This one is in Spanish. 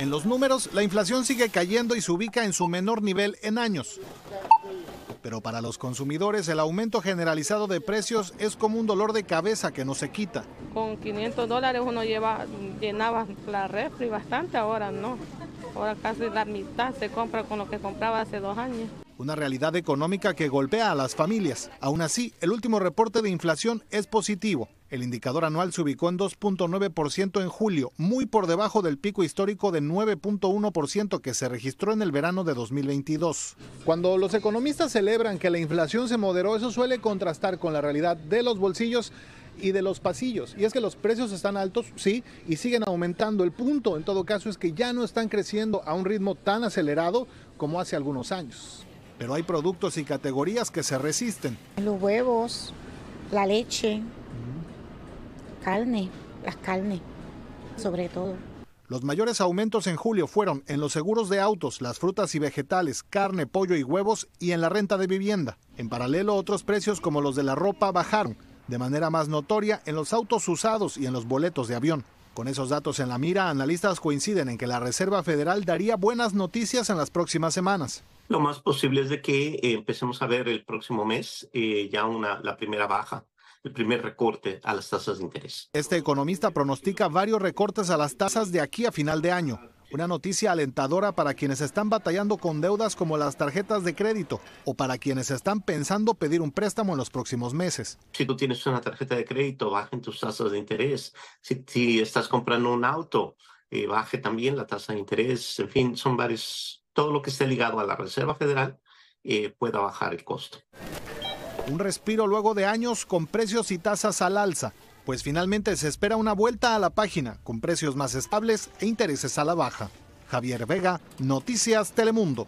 En los números, la inflación sigue cayendo y se ubica en su menor nivel en años. Pero para los consumidores, el aumento generalizado de precios es como un dolor de cabeza que no se quita. Con $500 uno llenaba la refri bastante, ahora no. Ahora casi la mitad se compra con lo que compraba hace 2 años. Una realidad económica que golpea a las familias. Aún así, el último reporte de inflación es positivo. El indicador anual se ubicó en 2.9% en julio, muy por debajo del pico histórico de 9.1% que se registró en el verano de 2022. Cuando los economistas celebran que la inflación se moderó, eso suele contrastar con la realidad de los bolsillos y de los pasillos. Y es que los precios están altos, sí, y siguen aumentando. El punto, en todo caso, es que ya no están creciendo a un ritmo tan acelerado como hace algunos años. Pero hay productos y categorías que se resisten. Los huevos, la leche, carne, las carnes, sobre todo. Los mayores aumentos en julio fueron en los seguros de autos, las frutas y vegetales, carne, pollo y huevos y en la renta de vivienda. En paralelo, otros precios como los de la ropa bajaron, de manera más notoria en los autos usados y en los boletos de avión. Con esos datos en la mira, analistas coinciden en que la Reserva Federal daría buenas noticias en las próximas semanas. Lo más posible es de que empecemos a ver el próximo mes ya la primera baja, el primer recorte a las tasas de interés. Este economista pronostica varios recortes a las tasas de aquí a final de año. Una noticia alentadora para quienes están batallando con deudas como las tarjetas de crédito o para quienes están pensando pedir un préstamo en los próximos meses. Si tú tienes una tarjeta de crédito, bajen tus tasas de interés. Si estás comprando un auto, baje también la tasa de interés. En fin, son varios. Todo lo que esté ligado a la Reserva Federal pueda bajar el costo. Un respiro luego de años con precios y tasas al alza, pues finalmente se espera una vuelta a la página con precios más estables e intereses a la baja. Javier Vega, Noticias Telemundo.